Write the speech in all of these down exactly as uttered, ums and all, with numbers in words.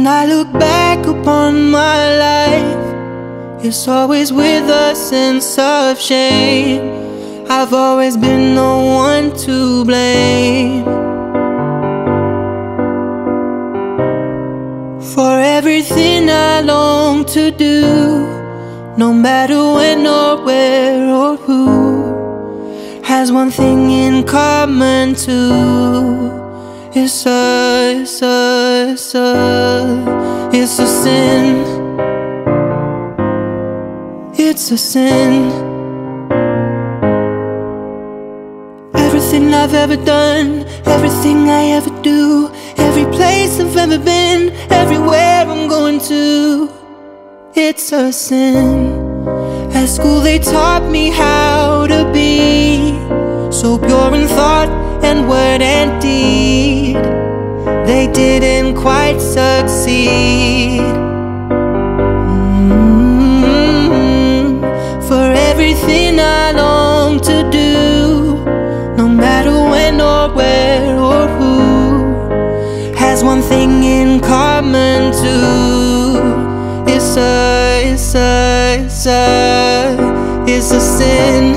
When I look back upon my life, it's always with a sense of shame. I've always been the one to blame for everything I long to do, no matter when or where or who. Has one thing in common too. It's a, it's a, it's a, it's a sin. It's a sin. Everything I've ever done, everything I ever do, every place I've ever been, everywhere I'm going to, it's a sin. At school they taught me how to be so pure in thought and word and deed. They didn't quite succeed. Mm-hmm. For everything I long to do, no matter when or where or who, has one thing in common too. It's a, it's a, it's a, it's a sin.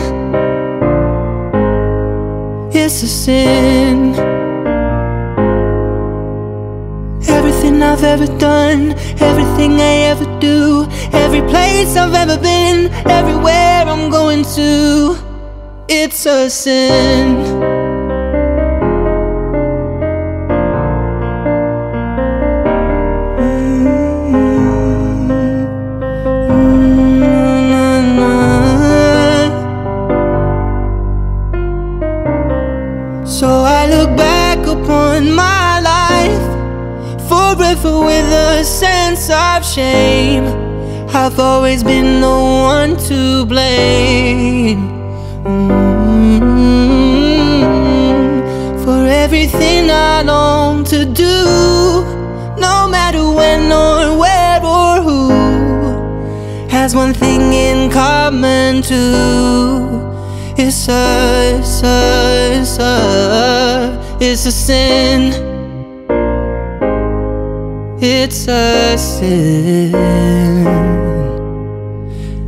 It's a sin. Everything I've ever done, everything I ever do, every place I've ever been, everywhere I'm going to, it's a sin. With a sense of shame, I've always been the one to blame. Mm-hmm. For everything I long to do, no matter when or where or who, has one thing in common too. It's a, it's a, it's a, it's a sin. It's a sin.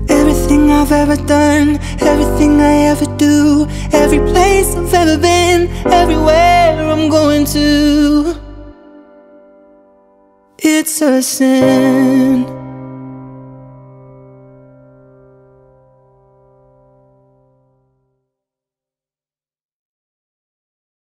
Everything I've ever done, everything I ever do, every place I've ever been, everywhere I'm going to, it's a sin.